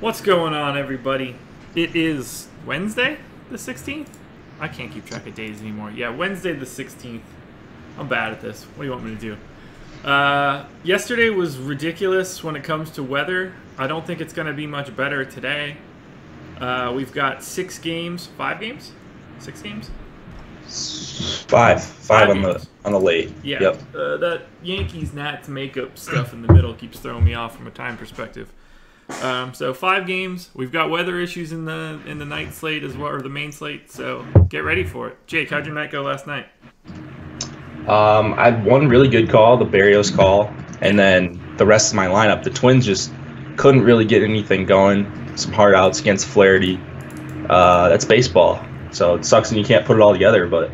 What's going on, everybody? It is Wednesday the 16th? I can't keep track of days anymore. Yeah, Wednesday the 16th. I'm bad at this. What do you want me to do? Yesterday was ridiculous when it comes to weather. I don't think it's going to be much better today. We've got Five games on the late. Yeah. Yep. That Yankees-Nats makeup stuff in the middle keeps throwing me off from a time perspective. So 5 games. We've got weather issues in the night slate as well, or the main slate. So get ready for it. Jake, how'd your night go last night? I had one really good call, the Barrios call, and then the rest of my lineup. The Twins just couldn't really get anything going. Some hard outs against Flaherty. That's baseball. So it sucks when you can't put it all together. But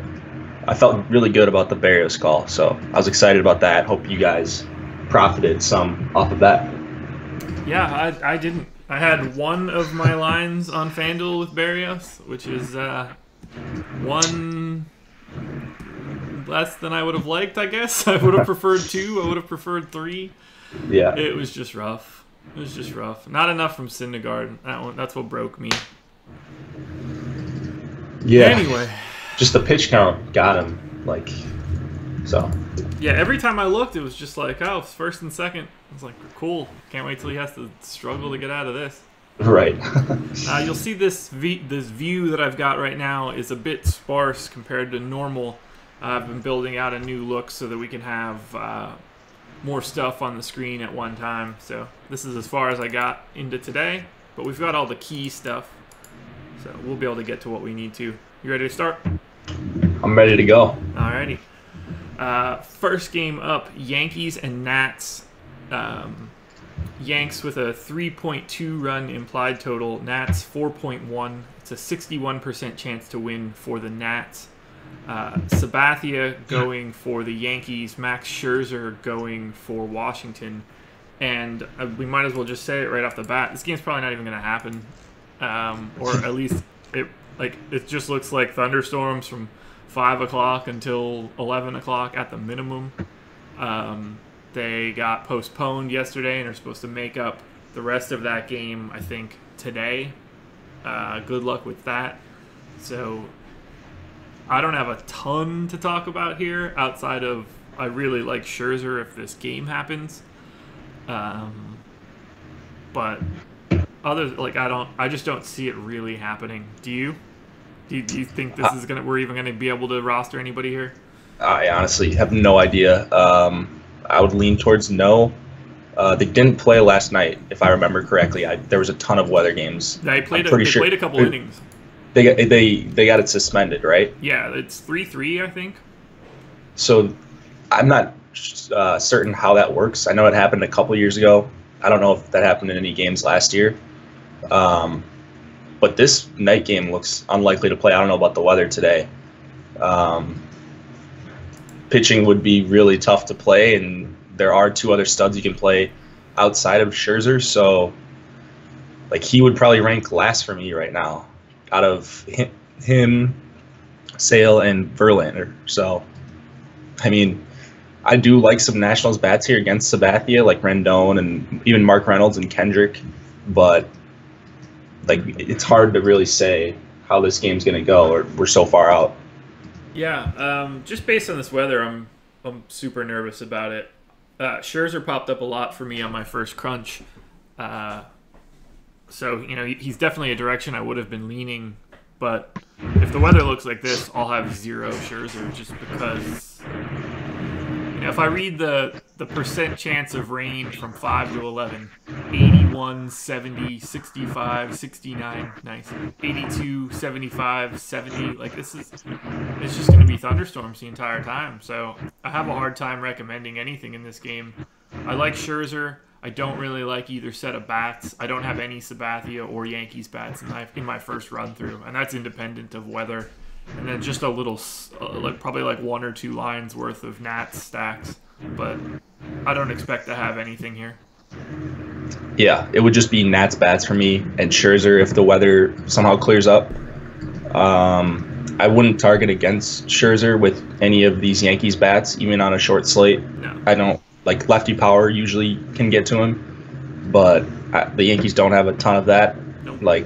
I felt really good about the Barrios call, so I was excited about that. Hope you guys profited some off of that. Yeah, I didn't. I had one of my lines on FanDuel with Barrios, which is one less than I would have liked, I guess. I would have preferred 2. I would have preferred 3. Yeah. It was just rough. It was just rough. Not enough from Syndergaard. That's what broke me. Yeah. Anyway. Just the pitch count got him, like, so. Yeah, every time I looked, it was just like, oh, first and second. I was like, cool. Can't wait till he has to struggle to get out of this. Right. You'll see this view that I've got right now is a bit sparse compared to normal. I've been building out a new look so that we can have more stuff on the screen at one time. So this is as far as I got into today, but we've got all the key stuff. So we'll be able to get to what we need to. You ready to start? I'm ready to go. All righty. First game up, Yankees and Nats. Yanks with a 3.2 run implied total. Nats 4.1. It's a 61% chance to win for the Nats. Sabathia going for the Yankees. Max Scherzer going for Washington. And we might as well just say it right off the bat. This game's probably not even going to happen. Or at least it just looks like thunderstorms from 5 o'clock until 11 o'clock at the minimum. They got postponed yesterday and are supposed to make up the rest of that game, I think, today. Good luck with that. So I don't have a ton to talk about here outside of I really like Scherzer if this game happens. But other I just don't see it really happening. Do you? Do you think this is we're even gonna be able to roster anybody here? I honestly have no idea. I would lean towards no. They didn't play last night, if I remember correctly. There was a ton of weather games. They played a couple innings. They got it suspended, right? Yeah, it's 3-3, I think. So I'm not certain how that works. I know it happened a couple years ago. I don't know if that happened in any games last year. But this night game looks unlikely to play. I don't know about the weather today. Pitching would be really tough to play, and there are 2 other studs you can play outside of Scherzer, so he would probably rank last for me right now out of him, Sale, and Verlander. So, I mean, I do like some Nationals bats here against Sabathia, like Rendon and even Mark Reynolds and Kendrick, but it's hard to really say how this game's going to go, or we're so far out. Yeah, just based on this weather, I'm super nervous about it. Scherzer popped up a lot for me on my first crunch. So, he's definitely a direction I would have been leaning. But if the weather looks like this, I'll have 0 Scherzer just because, if I read the percent chance of rain from 5 to 11, 81, 70, 65, 69, nice, 82, 75, 70, it's just going to be thunderstorms the entire time. So I have a hard time recommending anything in this game. I like Scherzer. I I don't really like either set of bats. I don't have any Sabathia or Yankees bats in my first run through, and that's independent of weather. And then just a little, like probably like 1 or 2 lines worth of Nats stacks, but I don't expect to have anything here. Yeah, it would just be Nats bats for me and Scherzer if the weather somehow clears up. I wouldn't target against Scherzer with any of these Yankees bats, even on a short slate. No. I don't like lefty power usually can get to him, but the Yankees don't have a ton of that. Nope. Like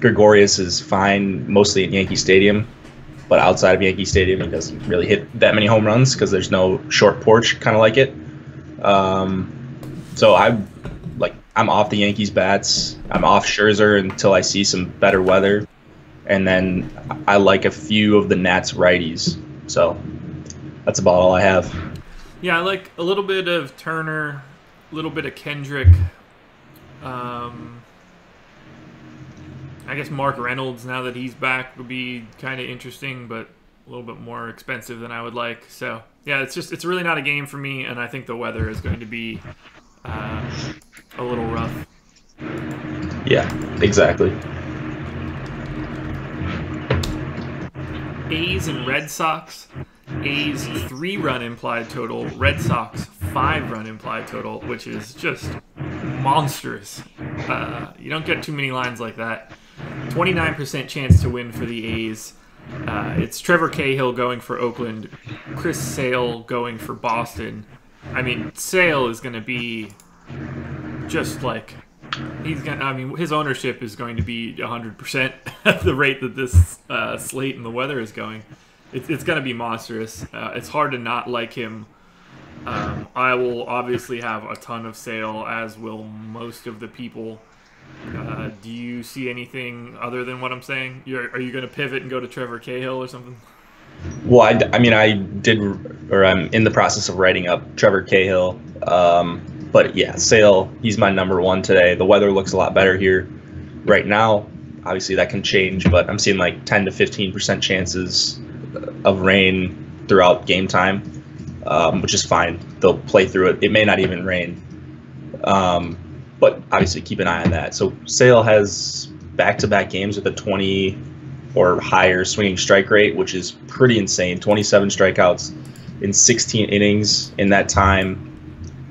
Gregorius is fine mostly at Yankee Stadium, but outside of Yankee Stadium, he doesn't really hit that many home runs because there's no short porch kind of like it. So I'm off the Yankees bats. I'm off Scherzer until I see some better weather. And then I like a few of the Nats righties. So that's about all I have. Yeah, I like a little bit of Turner, a little bit of Kendrick. I guess Mark Reynolds, now that he's back, would be kind of interesting, but a little bit more expensive than I would like. So, yeah, it's really not a game for me, and I think the weather is going to be a little rough. Yeah, exactly. A's and Red Sox. A's 3-run implied total, Red Sox 5-run implied total, which is just monstrous. You don't get too many lines like that. 29% chance to win for the A's. It's Trevor Cahill going for Oakland, Chris Sale going for Boston. I mean, Sale is going to be just like... his ownership is going to be 100% at the rate that this slate and the weather is going. It's going to be monstrous. It's hard to not like him. I will obviously have a ton of Sale, as will most of the people. Do you see anything other than what I'm saying? Are you going to pivot and go to Trevor Cahill or something? Well, I'm in the process of writing up Trevor Cahill. But yeah, Sale, he's my number 1 today. The weather looks a lot better here right now. Obviously that can change, but I'm seeing like 10 to 15% chances of rain throughout game time, which is fine. They'll play through it. It may not even rain, but obviously keep an eye on that. So Sale has back-to-back games with a 20 or higher swinging strike rate, which is pretty insane. 27 strikeouts in 16 innings in that time.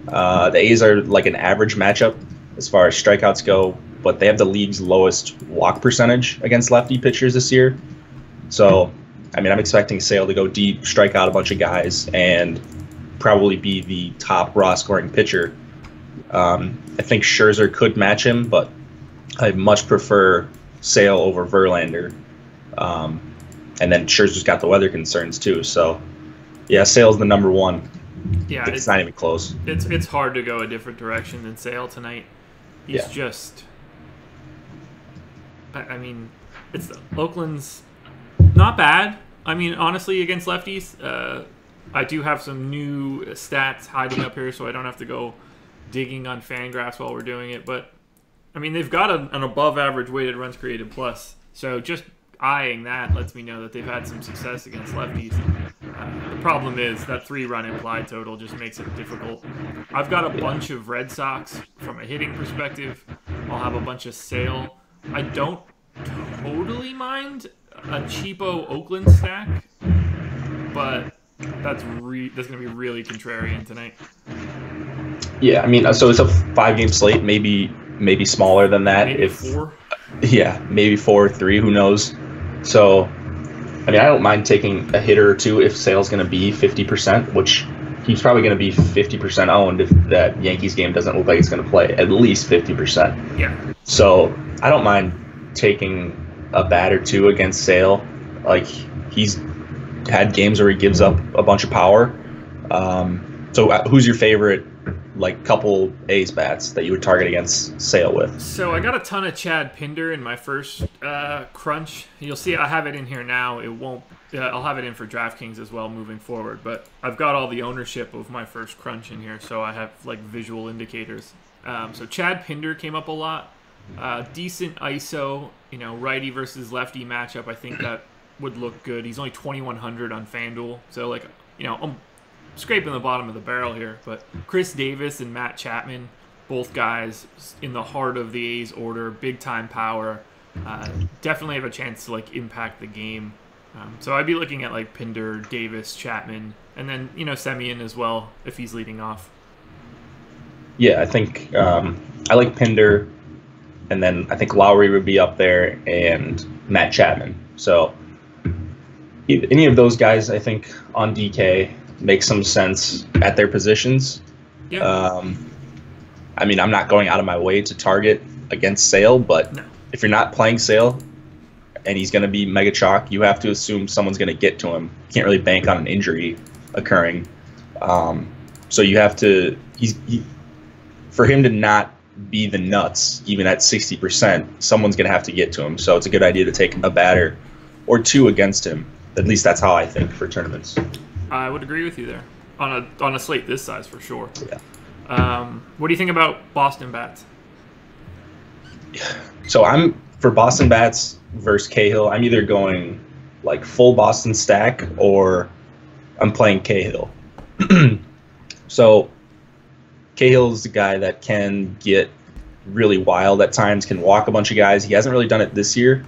The A's are like an average matchup as far as strikeouts go, but they have the league's lowest walk percentage against lefty pitchers this year. So, I mean, I'm expecting Sale to go deep, strike out a bunch of guys, and probably be the top raw scoring pitcher. I think Scherzer could match him, but I much prefer Sale over Verlander. And then Scherzer's got the weather concerns too. So, yeah, Sale's the number 1. Yeah, it's not even close. It's hard to go a different direction than Sale tonight. He's just... I mean, Oakland's not bad. I mean, honestly, against lefties, I do have some new stats hiding up here, so I don't have to go digging on FanGraphs while we're doing it. But, I mean, they've got an above-average weighted runs created plus. So just eyeing that lets me know that they've had some success against lefties. The problem is that 3-run implied total just makes it difficult. I've got a bunch of Red Sox from a hitting perspective. I'll have a bunch of Sale. I don't totally mind a cheapo Oakland stack, but that's going to be really contrarian tonight. Yeah, I mean, so it's a 5-game slate, maybe smaller than that. Maybe if 4? Yeah, maybe 4 or 3, who knows. So... I mean, I don't mind taking a hitter or two if Sale's going to be 50%, which he's probably going to be 50% owned if that Yankees game doesn't look like it's going to play, at least 50%. Yeah. So I don't mind taking a bat or two against Sale. Like, he's had games where he gives up a bunch of power. So who's your favorite, like, couple A's bats that you would target against Sale with? So I got a ton of Chad Pinder in my first crunch. You'll see I have it in here now. It won't. I'll have it in for DraftKings as well moving forward. But I've got all the ownership of my first crunch in here, so I have like visual indicators. So Chad Pinder came up a lot. Decent ISO, you know, righty versus lefty matchup. I think that would look good. He's only 2,100 on FanDuel, so like, you know, I'm scraping the bottom of the barrel here. But Chris Davis and Matt Chapman Both guys in the heart of the A's order, big time power. Definitely have a chance to like impact the game. So I'd be looking at like Pinder, Davis, Chapman, and then you know Semien as well if he's leading off. Yeah, I think I like Pinder, and then I think Lowry would be up there and Matt Chapman. So any of those guys, I think on DK make some sense at their positions. Yeah. I mean, I'm not going out of my way to target against Sale, but no. If you're not playing Sale and he's going to be mega chalk, you have to assume someone's going to get to him. You can't really bank on an injury occurring. So you have to for him to not be the nuts, even at 60%, someone's going to have to get to him. So it's a good idea to take a batter or two against him. At least that's how I think for tournaments. I would agree with you there. On a slate this size, for sure. Yeah. What do you think about Boston bats? So I'm for Boston bats versus Cahill. I'm either going like full Boston stack or I'm playing Cahill. So Cahill is the guy that can get really wild at times, can walk a bunch of guys. He hasn't really done it this year.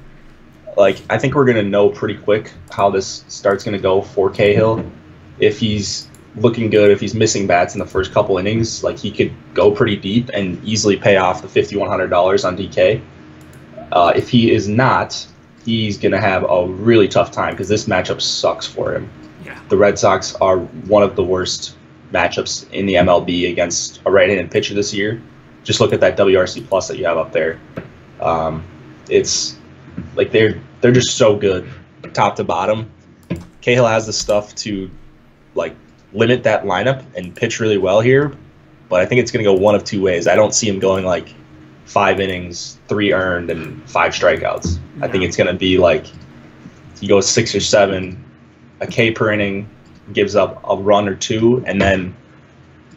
Like I think we're gonna know pretty quick how this start's gonna go for Cahill. If he's looking good, if he's missing bats in the first couple innings, like he could go pretty deep and easily pay off the $5,100 on DK. If he is not, he's going to have a really tough time because this matchup sucks for him. Yeah. The Red Sox are one of the worst matchups in the MLB against a right-handed pitcher this year. Just look at that WRC plus that you have up there. It's like they're just so good top to bottom. Cahill has the stuff to like limit that lineup and pitch really well here, but I think it's going to go one of two ways. I don't see him going like 5 innings, 3 earned, and 5 strikeouts. No. I think it's going to be like he goes 6 or 7, a K per inning, gives up a run or two, and then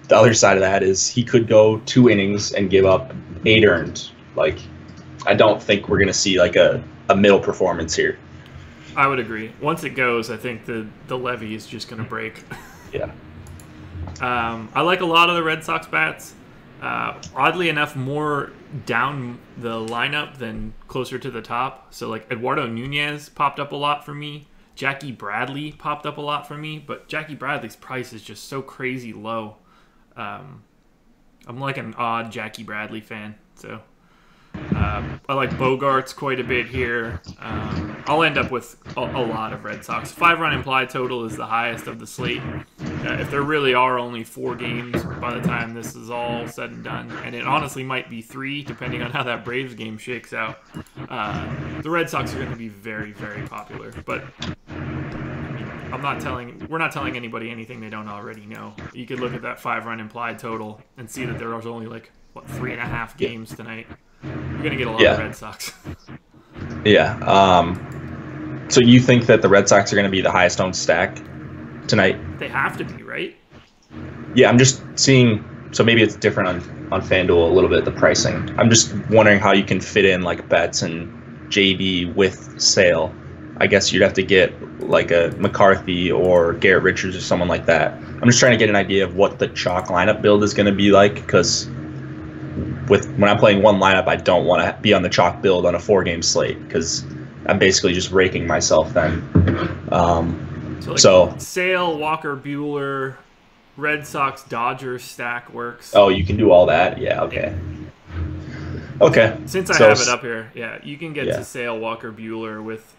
the other side of that is he could go 2 innings and give up 8 earned. Like I don't think we're going to see like a middle performance here. I would agree. Once it goes, I think the levy is just going to break. Yeah. I like a lot of the Red Sox bats. Oddly enough, more down the lineup than closer to the top. So, like, Eduardo Nunez popped up a lot for me. Jackie Bradley popped up a lot for me. But Jackie Bradley's price is just so crazy low. I'm like an odd Jackie Bradley fan. So, I like Bogarts quite a bit here. I'll end up with a lot of Red Sox. 5-run implied total is the highest of the slate. If there really are only 4 games by the time this is all said and done, and it honestly might be 3 depending on how that Braves game shakes out, the Red Sox are going to be very, very popular. But we're not telling anybody anything they don't already know. You could look at that 5-run implied total and see that there was only like what 3.5 games tonight. You're going to get a lot of Red Sox. Yeah. So you think that the Red Sox are going to be the highest owned stack tonight? They have to be, right? Yeah, I'm just seeing... So maybe it's different on FanDuel a little bit, the pricing. I'm just wondering how you can fit in like Betts and JD with Sale. I guess you'd have to get like a McCarthy or Garrett Richards or someone like that. I'm just trying to get an idea of what the chalk lineup build is going to be like because... When I'm playing one lineup, I don't want to be on the chalk build on a 4-game slate because I'm basically just raking myself then. So Sale, Walker Buehler, Red Sox, Dodgers stack works. Oh, you can do all that? Yeah, okay. Okay. Since I have it up here, yeah, you can get to Sale, Walker Buehler with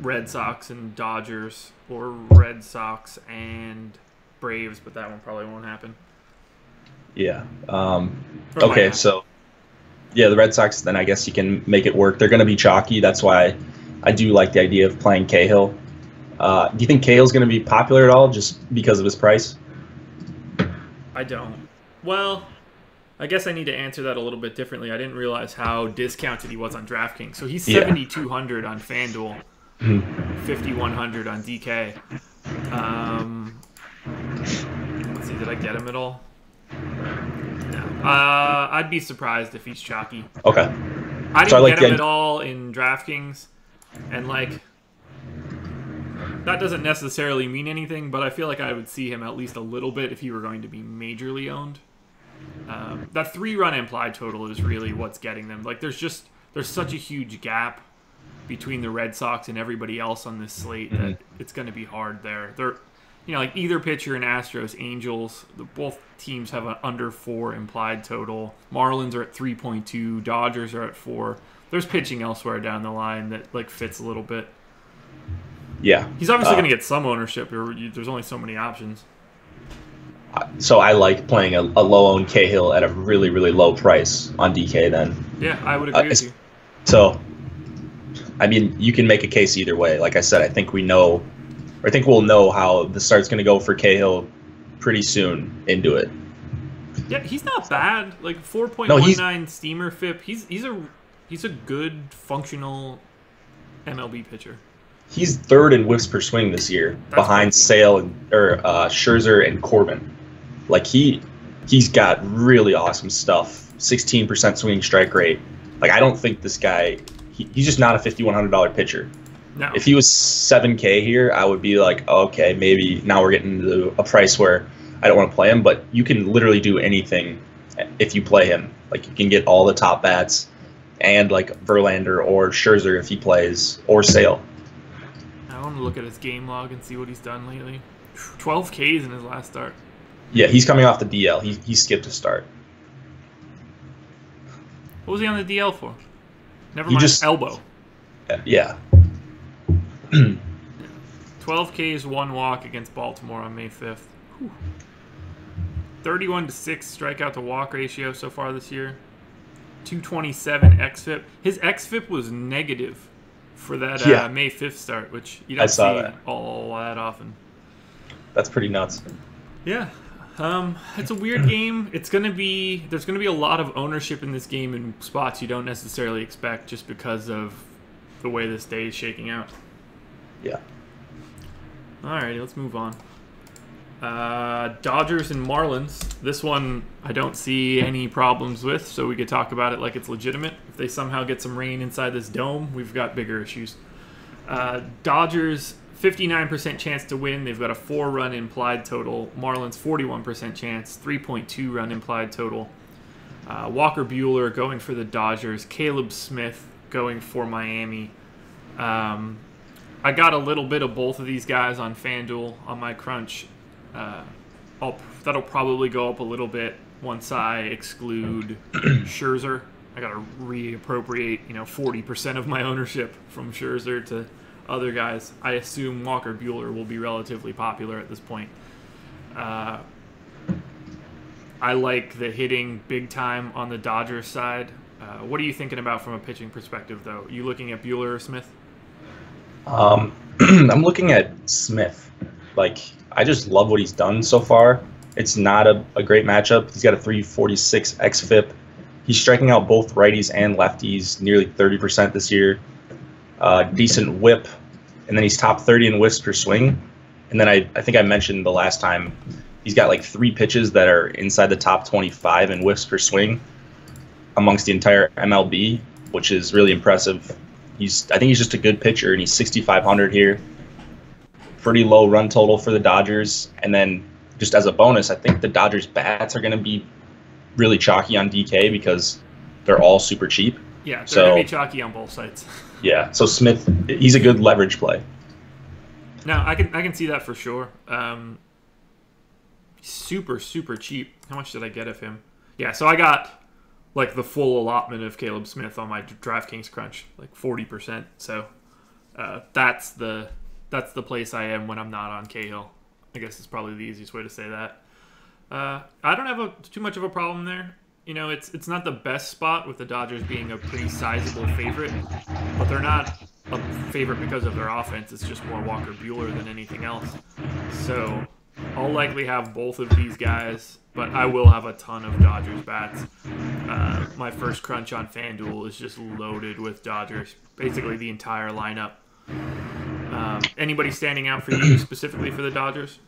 Red Sox and Dodgers or Red Sox and Braves, but that one probably won't happen. Yeah. Okay, so, yeah, the Red Sox, then I guess you can make it work. They're going to be chalky. That's why I do like the idea of playing Cahill. Do you think Cahill's going to be popular at all just because of his price? I don't. Well, I guess I need to answer that a little bit differently. I didn't realize how discounted he was on DraftKings. So he's 7,200 on FanDuel, 5,100 on DK. Let's see, did I get him at all? I'd be surprised if he's chalky. Okay. I didn't get him at all in DraftKings, and like that doesn't necessarily mean anything, but I feel like I would see him at least a little bit if he were going to be majorly owned. That 3-run implied total is really what's getting them. Like, there's such a huge gap between the Red Sox and everybody else on this slate that it's going to be hard there. They're, you know, like either pitcher in Astros, Angels, both teams have an under 4 implied total. Marlins are at 3.2. Dodgers are at 4. There's pitching elsewhere down the line that, like, fits a little bit. Yeah. He's obviously going to get some ownership. There's only so many options. So I like playing a low-owned Cahill at a really, really low price on DK then. Yeah, I would agree with you. So, I mean, you can make a case either way. Like I said, I think we know, or I think we'll know how the start's going to go for Cahill pretty soon into it. Yeah, he's not bad. Like 4.19 no, steamer FIP. He's a good functional MLB pitcher. He's third in whiffs per swing this year, behind Sale and Scherzer and Corbin. Like he's got really awesome stuff. 16% swinging strike rate. Like I don't think this guy. He's just not a $5,100 pitcher. No. If he was 7K here, I would be like, okay, maybe now we're getting to a price where I don't want to play him. But you can literally do anything if you play him. Like you can get all the top bats, and like Verlander or Scherzer if he plays, or Sale. I want to look at his game log and see what he's done lately. 12 Ks in his last start. Yeah, he's coming off the DL. He skipped a start. What was he on the DL for? Never mind, elbow. Yeah. 12 Ks, 1 walk against Baltimore on May 5th. 31-6 strikeout to walk ratio so far this year. 227 xFIP. His xFIP was negative for that May 5th start, which you don't see all that often. That's pretty nuts. Yeah. It's a weird game. There's going to be a lot of ownership in this game in spots you don't necessarily expect just because of the way this day is shaking out. Yeah. Alrighty, let's move on. Dodgers and Marlins. This one I don't see any problems with, so we could talk about it like it's legitimate. If they somehow get some rain inside this dome, we've got bigger issues. Dodgers, 59% chance to win. They've got a 4-run implied total. Marlins, 41% chance, 3.2-run implied total. Walker Buehler going for the Dodgers. Caleb Smith going for Miami. I got a little bit of both of these guys on FanDuel on my crunch. That'll probably go up a little bit once I exclude Scherzer. I got to reappropriate, 40% of my ownership from Scherzer to other guys. I assume Walker Buehler will be relatively popular at this point. I like the hitting big time on the Dodgers side. What are you thinking about from a pitching perspective, though? Are you looking at Buehler or Smith? I'm looking at Smith. Like, I just love what he's done so far. It's not a great matchup. He's got a 346 xFIP. He's striking out both righties and lefties nearly 30% this year. Decent whip, and then he's top 30 in whiffs per swing. And then I think I mentioned the last time he's got like 3 pitches that are inside the top 25 in whiffs per swing amongst the entire MLB, which is really impressive. I think he's just a good pitcher, and he's 6,500 here. Pretty low run total for the Dodgers. And then just as a bonus, I think the Dodgers bats are going to be really chalky on DK because they're all super cheap. Yeah, they're going to be chalky on both sides. Yeah, so Smith, he's a good leverage play. No, I can see that for sure. Super, super cheap. How much did I get of him? Yeah, so I got like the full allotment of Caleb Smith on my DraftKings crunch, like 40%. So that's the place I am when I'm not on Cahill. I guess it's probably the easiest way to say that. I don't have too much of a problem there. It's not the best spot with the Dodgers being a pretty sizable favorite, but they're not a favorite because of their offense. It's just more Walker Buehler than anything else. So I'll likely have both of these guys, but I will have a ton of Dodgers bats. My first crunch on FanDuel is just loaded with Dodgers, basically the entire lineup. Anybody standing out for you specifically for the Dodgers?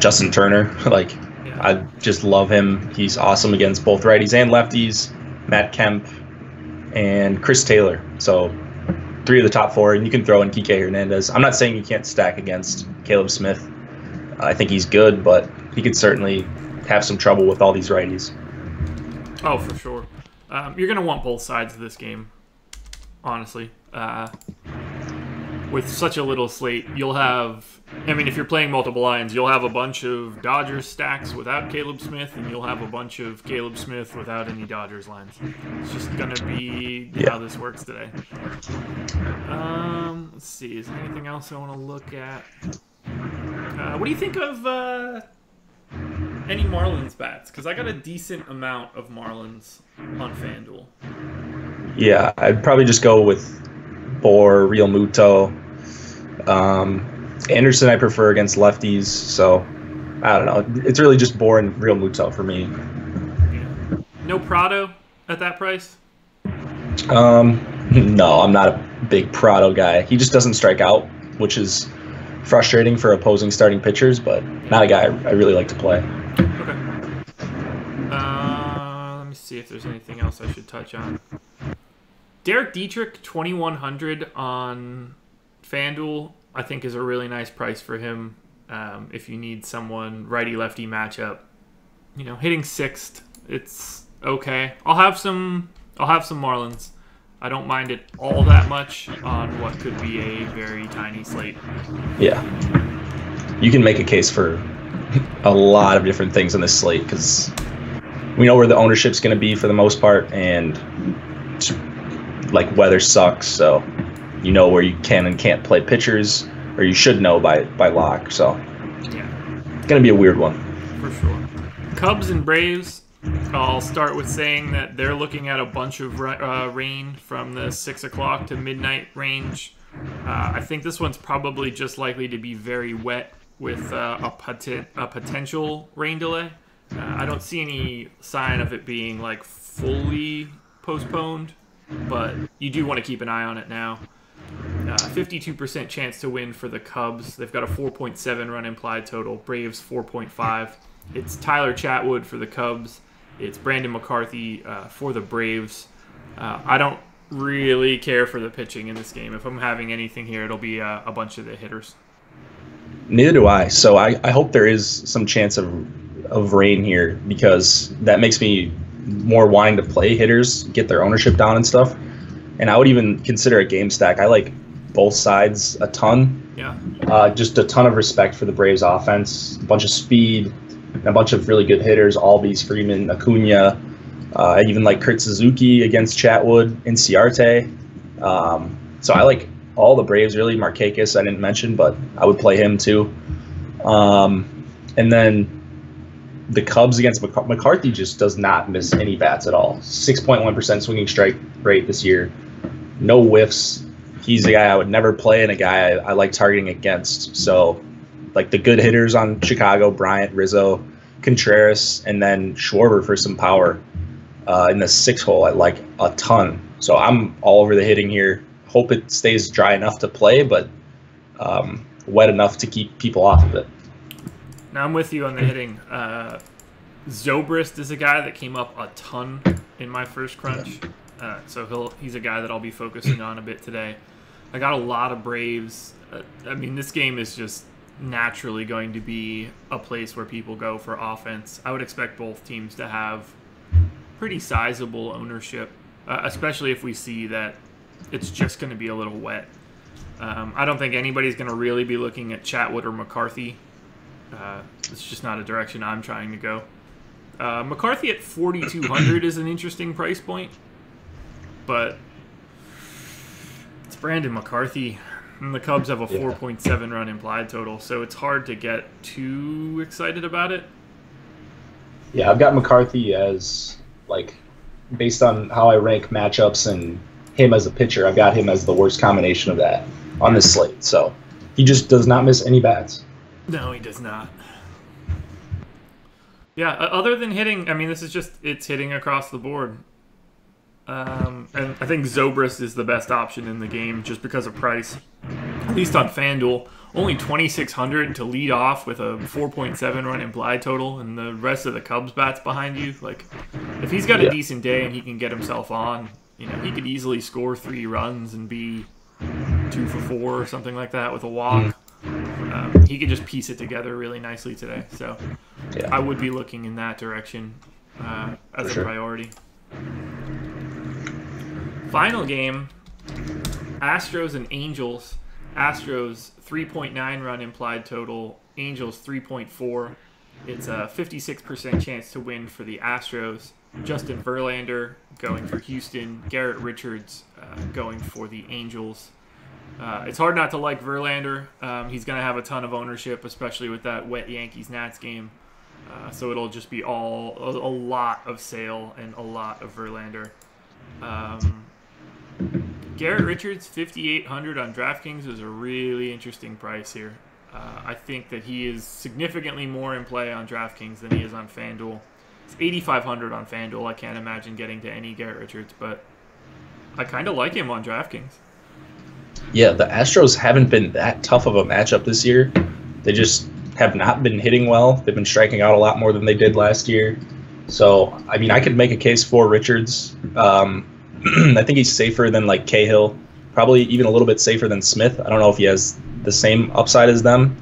Justin Turner, like. I just love him. He's awesome against both righties and lefties. Matt Kemp and Chris Taylor. So 3 of the top 4, and you can throw in Kike Hernandez. I'm not saying you can't stack against Caleb Smith. I think he's good, but he could certainly have some trouble with all these righties. Oh, for sure. You're going to want both sides of this game, honestly. With such a little slate, you'll have... I mean, if you're playing multiple lines, you'll have a bunch of Dodgers stacks without Caleb Smith, and you'll have a bunch of Caleb Smith without any Dodgers lines. It's just going to be how this works today. Let's see. Is there anything else I want to look at? What do you think of any Marlins bats? Because I got a decent amount of Marlins on FanDuel. Yeah, I'd probably just go with Bohr, Real Muto. Anderson I prefer against lefties, so I don't know. It's really just Bohr and Real Muto for me. Yeah. No Prado at that price? No, I'm not a big Prado guy. He just doesn't strike out, which is frustrating for opposing starting pitchers, but not a guy I really like to play. Okay. Let me see if there's anything else I should touch on. Derek Dietrich, 2,100 on FanDuel. I think is a really nice price for him if you need someone righty-lefty matchup. You know, hitting sixth, it's okay. I'll have some Marlins. I don't mind it all that much on what could be a very tiny slate. Yeah, you can make a case for a lot of different things on this slate because we know where the ownership's going to be for the most part, and like weather sucks, so. You know where you can and can't play pitchers, or you should know by lock. So, yeah, it's gonna be a weird one. For sure. Cubs and Braves. I'll start with saying that they're looking at a bunch of rain from the 6 o'clock to midnight range. I think this one's probably just likely to be very wet with a potential rain delay. I don't see any sign of it being like fully postponed, but you do want to keep an eye on it now. 52% chance to win for the Cubs. They've got a 4.7 run implied total. Braves 4.5. It's Tyler Chatwood for the Cubs. It's Brandon McCarthy for the Braves. I don't really care for the pitching in this game. If I'm having anything here, it'll be a bunch of the hitters. Neither do I. So I hope there is some chance of rain here because that makes me more wanting to play hitters, get their ownership down and stuff. And I would even consider a game stack. I like both sides a ton. Yeah. Just a ton of respect for the Braves offense. A bunch of speed, and a bunch of really good hitters, Albies, Freeman, Acuna. I even like Kurt Suzuki against Chatwood and Ciarte. So I like all the Braves, really. Markakis I didn't mention, but I would play him too. And then the Cubs against McCarthy just does not miss any bats at all. 6.1% swinging strike rate this year. No whiffs. He's the guy I would never play and a guy I like targeting against. So, like the good hitters on Chicago, Bryant, Rizzo, Contreras, and then Schwarber for some power in the six hole. I like a ton. So I'm all over the hitting here. Hope it stays dry enough to play, but wet enough to keep people off of it. Now I'm with you on the hitting. Zobrist is a guy that came up a ton in my first crunch. So he's a guy that I'll be focusing on a bit today. I got a lot of Braves. I mean, this game is just naturally going to be a place where people go for offense. I would expect both teams to have pretty sizable ownership, especially if we see that it's just going to be a little wet. I don't think anybody's going to really be looking at Chatwood or McCarthy. It's just not a direction I'm trying to go. McCarthy at 4,200 is an interesting price point. But it's Brandon McCarthy, and the Cubs have a 4.7 run implied total, so it's hard to get too excited about it. Yeah, I've got McCarthy as, like, based on how I rank matchups and him as a pitcher, I've got him as the worst combination of that on this slate. So he just does not miss any bats. No, he does not. Yeah, other than hitting, I mean, this is just, it's hitting across the board. And I think Zobrist is the best option in the game just because of price, at least on FanDuel. Only 2,600 to lead off with a 4.7 run implied total and the rest of the Cubs bats behind you. Like, if he's got a decent day and he can get himself on, you know, he could easily score 3 runs and be 2 for 4 or something like that with a walk. he could just piece it together really nicely today. So yeah. I would be looking in that direction as a priority. Final game, Astros and Angels. Astros 3.9 run implied total, Angels 3.4. It's a 56% chance to win for the Astros. Justin Verlander going for Houston. Garrett Richards going for the Angels. It's hard not to like Verlander. He's going to have a ton of ownership, especially with that wet Yankees-Nats game. So it'll just be all a lot of Sale and a lot of Verlander. Garrett Richards, 5,800 on DraftKings is a really interesting price here. I think that he is significantly more in play on DraftKings than he is on FanDuel. It's 8,500 on FanDuel. I can't imagine getting to any Garrett Richards, but I kind of like him on DraftKings. Yeah, the Astros haven't been that tough of a matchup this year. They just have not been hitting well. They've been striking out a lot more than they did last year. So, I mean, I could make a case for Richards. I think he's safer than, like, Cahill. Probably even a little bit safer than Smith. I don't know if he has the same upside as them.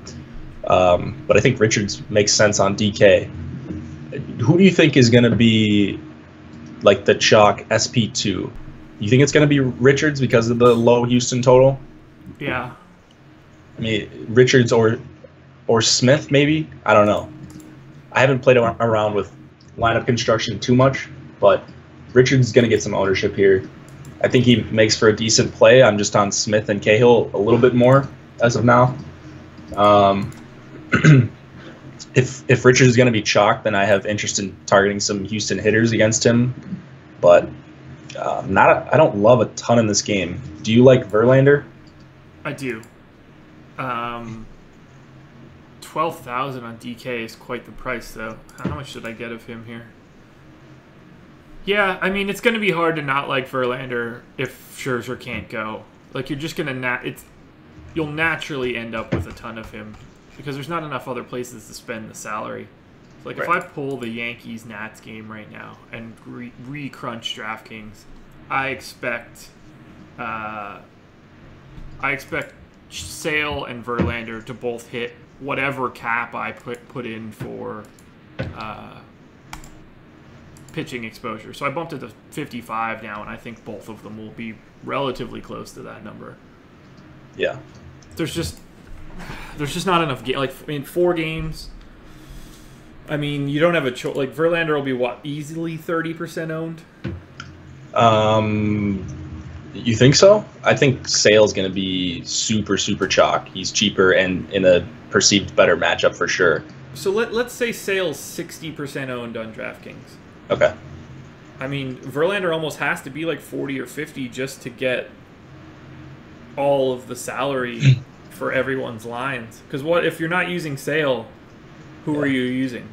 But I think Richards makes sense on DK. Who do you think is going to be, like, the chalk SP2? You think it's going to be Richards because of the low Houston total? Yeah. I mean, Richards or Smith maybe? I don't know. I haven't played around with lineup construction too much, but Richards is going to get some ownership here. I think he makes for a decent play. I'm just on Smith and Cahill a little bit more as of now. If Richards is going to be chalked, then I have interest in targeting some Houston hitters against him, but... I don't love a ton in this game. Do you like Verlander? I do. 12,000 on DK is quite the price, though. How much should I get of him here? Yeah, I mean, it's going to be hard to not like Verlander if Scherzer can't go. Like, you're just going to you'll naturally end up with a ton of him because there's not enough other places to spend the salary. Like, right. If I pull the Yankees-Nats game right now and re-crunch DraftKings, I expect Sale and Verlander to both hit whatever cap I put in for pitching exposure. So I bumped it to 55 now, and I think both of them will be relatively close to that number. Yeah. There's just not enough games. Like, in 4 games... I mean, you don't have a choice. Like, Verlander will be, what, easily 30% owned? You think so? I think Sale's going to be super, super chalk. He's cheaper and in a perceived better matchup for sure. So let's say Sale's 60% owned on DraftKings. Okay. I mean, Verlander almost has to be like 40 or 50 just to get all of the salary for everyone's lines. Because what if you're not using Sale... Who are you using?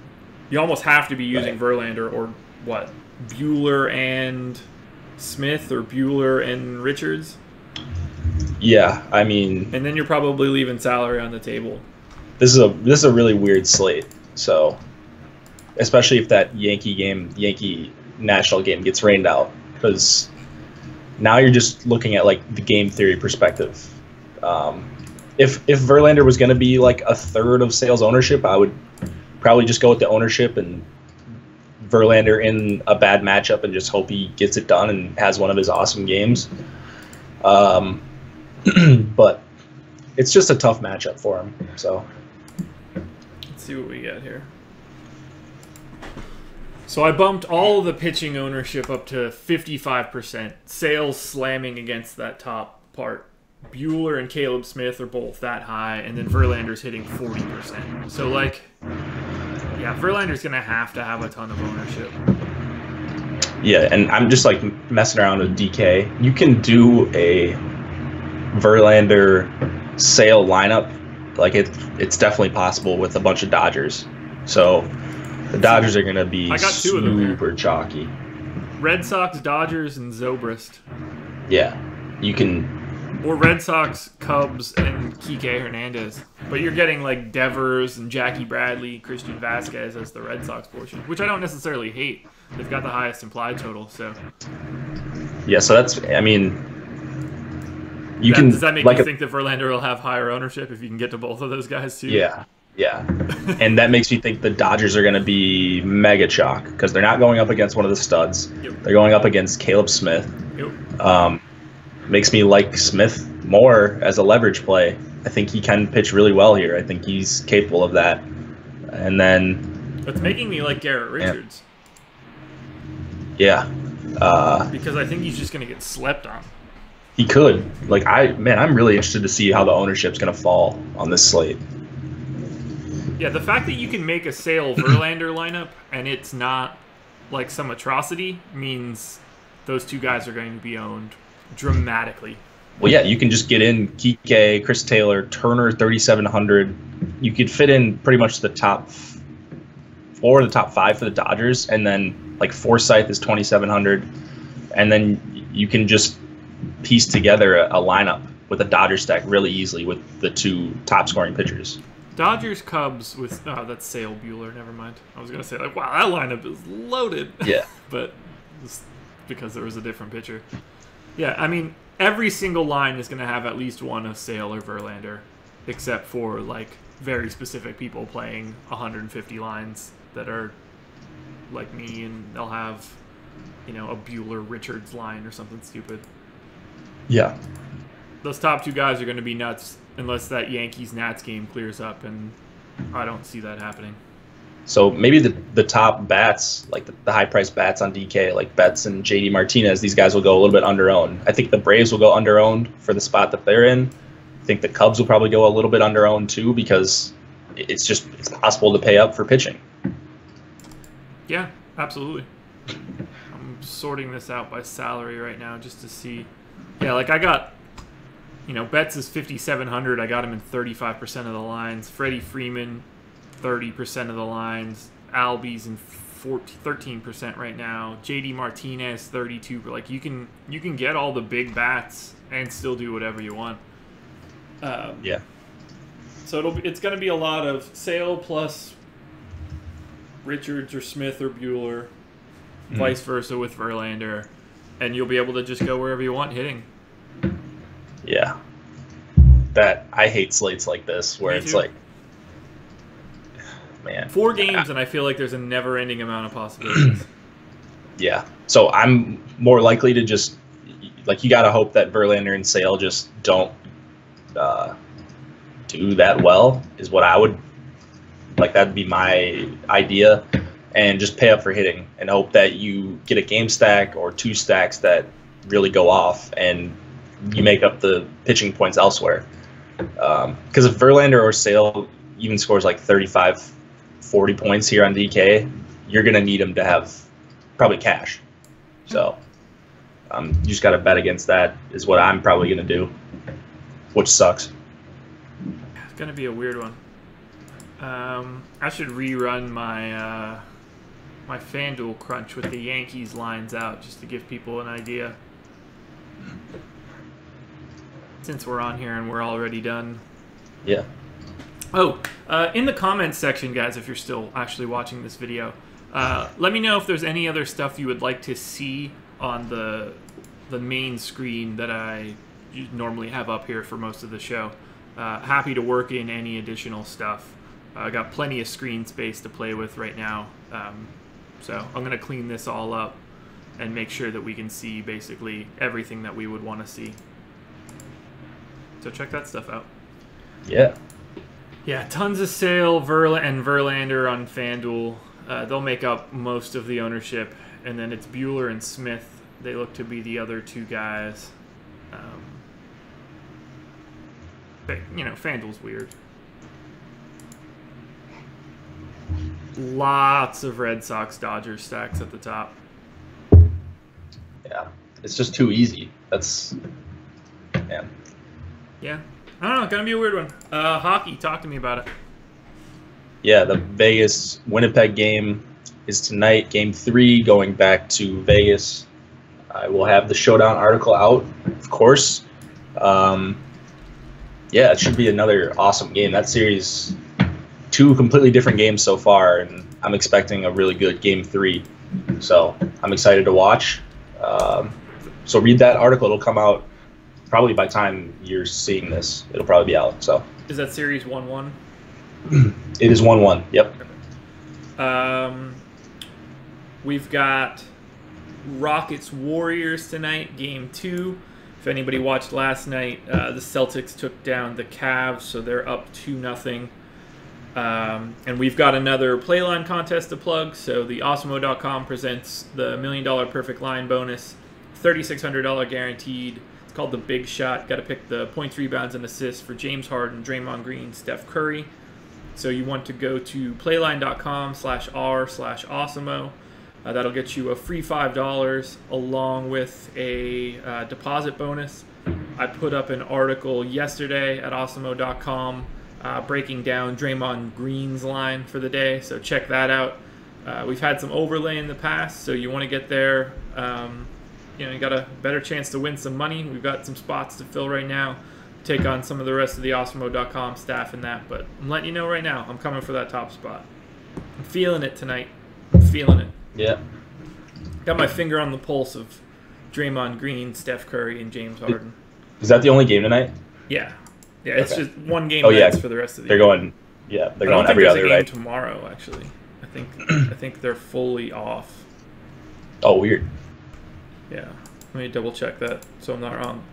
You almost have to be using Verlander or what? Buehler and Smith or Buehler and Richards? Yeah, I mean... And then you're probably leaving salary on the table. This is a really weird slate, so... Especially if that Yankee-National game gets rained out, because now you're just looking at, like, the game theory perspective. If Verlander was going to be, like, a third of Sale's ownership, I would... probably just go with the ownership and Verlander in a bad matchup and just hope he gets it done and has one of his awesome games. But it's just a tough matchup for him. So let's see what we got here. So I bumped all the pitching ownership up to 55%. Sales slamming against that top part. Buehler and Caleb Smith are both that high, and then Verlander's hitting 40%. So, like, yeah, Verlander's going to have a ton of ownership. Yeah, and I'm just, like, messing around with DK. You can do a Verlander Sale lineup. Like, it's definitely possible with a bunch of Dodgers. So, the Dodgers are going to be super chalky. Red Sox, Dodgers, and Zobrist. Yeah, you can... Or Red Sox, Cubs, and Kike Hernandez. But you're getting, like, Devers and Jackie Bradley, Christian Vasquez as the Red Sox portion, which I don't necessarily hate. They've got the highest implied total, so. Yeah, so that's, I mean, Does that make you think that Verlander will have higher ownership if you can get to both of those guys too? Yeah. And that makes me think the Dodgers are going to be mega chalk because they're not going up against one of the studs. Yep. They're going up against Caleb Smith. Yep. Makes me like Smith more as a leverage play. I think he can pitch really well here. I think he's capable of that. And then... It's making me like Garrett Richards. Yeah. Because I think he's just going to get slept on. He could. I'm really interested to see how the ownership's going to fall on this slate. Yeah, the fact that you can make a Sale Verlander lineup and it's not like some atrocity means those two guys are going to be owned dramatically. Well, yeah, you can just get in Kike, Chris Taylor, Turner, 3,700. You could fit in pretty much the top four or the top five for the Dodgers, and then like Forsythe is 2,700, and then you can just piece together a lineup with a Dodger stack really easily with the two top scoring pitchers. Dodgers Cubs with that's Sale Buehler. Never mind. I was gonna say like, wow, that lineup is loaded. Yeah, but just because there was a different pitcher. Yeah, I mean every single line is gonna have at least one of Sale or Verlander, except for like very specific people playing 150 lines that are like me, and they'll have a Buehler Richards line or something stupid. Yeah, those top two guys are gonna be nuts. Unless that Yankees-Nats game clears up, and I don't see that happening. So maybe the top bats, like the high-priced bats on DK, like Betts and J.D. Martinez, these guys will go a little bit under-owned. I think the Braves will go under-owned for the spot that they're in. I think the Cubs will probably go a little bit under-owned too because it's possible to pay up for pitching. Yeah, absolutely. I'm sorting this out by salary right now just to see. Yeah, like I got... Betts is 5,700. I got him in 35% of the lines. Freddie Freeman, 30% of the lines. Albies in 13% right now. J.D. Martinez, 32%. But like you can get all the big bats and still do whatever you want. Yeah. So it's going to be a lot of Sale plus Richards or Smith or Buehler, vice versa with Verlander, and you'll be able to just go wherever you want hitting. Yeah, I hate slates like this where it's like, man, four games and I feel like there's a never-ending amount of possibilities. Yeah, so I'm more likely to just you gotta hope that Verlander and Sale just don't do that well is what I would that'd be my idea, and just pay up for hitting and hope that you get a game stack or two stacks that really go off and. You make up the pitching points elsewhere. Because if Verlander or Sale even scores like 35, 40 points here on DK, you're going to need him to have probably cash. So you just got to bet against that is what I'm probably going to do, which sucks. It's going to be a weird one. I should rerun my my FanDuel crunch with the Yankees lines out just to give people an idea. Since we're on here and we're already done. Yeah. Oh, in the comments section, guys, if you're still actually watching this video, let me know if there's any other stuff you would like to see on the main screen that I normally have up here for most of the show. Happy to work in any additional stuff. I got plenty of screen space to play with right now. So I'm going to clean this all up and make sure that we can see basically everything that we would want to see. So check that stuff out. Yeah. Yeah, tons of Sale and Verlander on FanDuel. They'll make up most of the ownership. And then it's Buehler and Smith. They look to be the other two guys. But, FanDuel's weird. Lots of Red Sox-Dodgers stacks at the top. Yeah, it's just too easy. That's... Yeah. Yeah. I don't know. It's going to be a weird one. Hockey, talk to me about it. Yeah, the Vegas-Winnipeg game is tonight. Game 3 going back to Vegas. I will have the showdown article out, of course. Yeah, it should be another awesome game. That series, two completely different games so far, and I'm expecting a really good Game 3. So I'm excited to watch. So read that article. It'll come out probably by the time you're seeing this, it'll probably be out. So is that series 1-1? It is 1-1. Yep. Perfect. We've got Rockets Warriors tonight, Game 2. If anybody watched last night, the Celtics took down the Cavs, so they're up 2-0. And we've got another Playline contest to plug. So the Awesemo.com presents the $1 million perfect line bonus, $3,600 guaranteed. It's called the Big Shot. Got to pick the points, rebounds, and assists for James Harden, Draymond Green, Steph Curry. So you want to go to playline.com/r/Awesemo. That'll get you a free $5 along with a deposit bonus. I put up an article yesterday at Awesemo.com breaking down Draymond Green's line for the day, so check that out. We've had some overlay in the past, so you want to get there. You know, you got a better chance to win some money. We've got some spots to fill right now. Take on some of the rest of the Awesemo.com staff in that, but I'm letting you know right now, I'm coming for that top spot. I'm feeling it tonight. I'm feeling it. Yeah. Got my finger on the pulse of Draymond Green, Steph Curry, and James Harden. Is that the only game tonight? Yeah. Yeah, it's okay. Just one game for the rest of the year. They're going every other, right? I don't think there's a game tomorrow, actually. I think they're fully off. Oh, weird. Yeah. Let me double check that so I'm not wrong.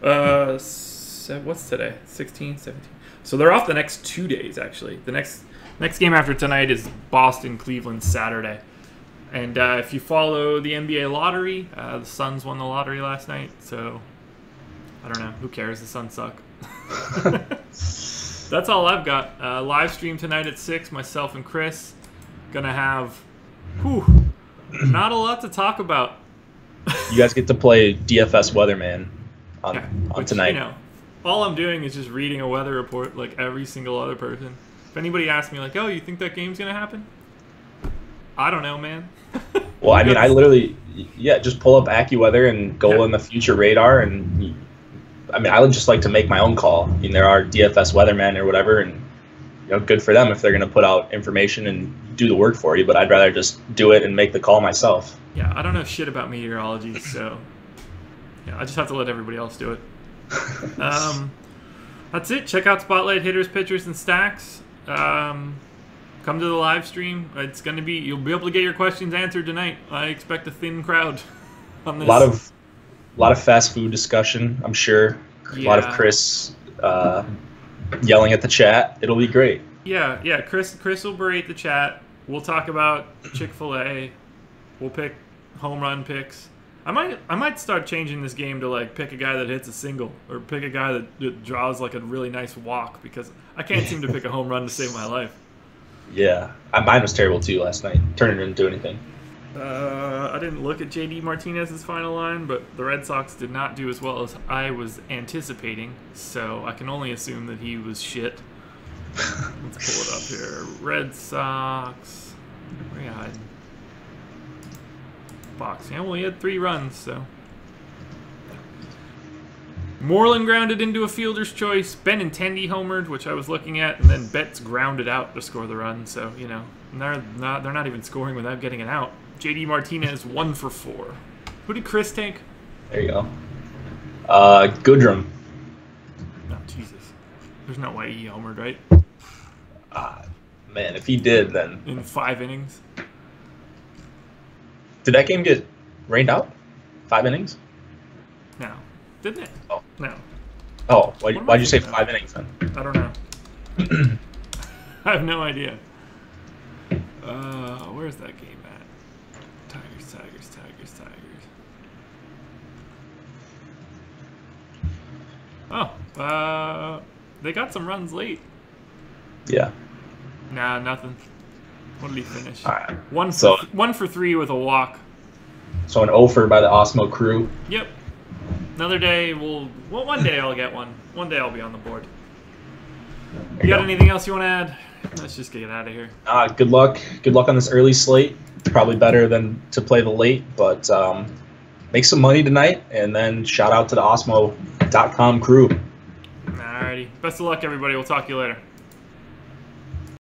What's today? 16, 17. So they're off the next 2 days, actually. The next game after tonight is Boston-Cleveland Saturday. And if you follow the NBA lottery, the Suns won the lottery last night, so I don't know. Who cares? The Suns suck. That's all I've got. Live stream tonight at 6, myself and Chris. Gonna have not a lot to talk about. You guys get to play DFS Weatherman on tonight. You know, all I'm doing is just reading a weather report like every single other person. If anybody asks me, like, oh, you think that game's going to happen? I don't know, man. Well, I mean, I literally, just pull up AccuWeather and go in the future radar. And I mean, I would just like to make my own call. I mean, there are DFS weathermen or whatever, and you know, good for them if they're going to put out information and do the work for you. But I'd rather just do it and make the call myself. Yeah, I don't know shit about meteorology, so yeah, I just have to let everybody else do it. That's it. Check out Spotlight Hitters, Pitchers, and Stacks. Come to the live stream. It's going to be, you'll be able to get your questions answered tonight. I expect a thin crowd on this. A lot of fast food discussion, I'm sure. Yeah. A lot of Chris yelling at the chat. It'll be great. Yeah. Chris will berate the chat. We'll talk about Chick-fil-A. We'll pick home run picks. I might start changing this game to like pick a guy that hits a single or pick a guy that draws like a really nice walk, because I can't seem to pick a home run to save my life. Yeah, mine was terrible too last night. Turner didn't do anything. I didn't look at J.D. Martinez's final line, but the Red Sox did not do as well as I was anticipating, so I can only assume that he was shit. Let's pull it up here. Red Sox. Where are you hiding? Box. Yeah, well, he had 3 runs, so. Moreland grounded into a fielder's choice. Benintendi homered, which I was looking at, and then Betts grounded out to score the run. So you know, they're not even scoring without getting it out. J.D. Martinez 1 for 4. Who did Chris take? There you go. Goodrum. Oh, Jesus, there's no way he homered, right? Man, if he did, then in 5 innings. Did that game get rained out? 5 innings? No. Didn't it? Oh. No. Oh, why'd you say 5 innings then? I don't know. I have no idea. Where's that game at? Tigers. Oh, they got some runs late. Yeah. Nah, nothing. What did he finish? All right. 1 for 3 with a walk. So an offer by the Osmo crew. Yep. Another day, one day I'll get one. One day I'll be on the board. You got anything else you want to add? Let's just get out of here. Good luck. Good luck on this early slate. Probably better than to play the late, but make some money tonight, and then shout out to the Awesemo.com crew. Alrighty. Best of luck, everybody. We'll talk to you later.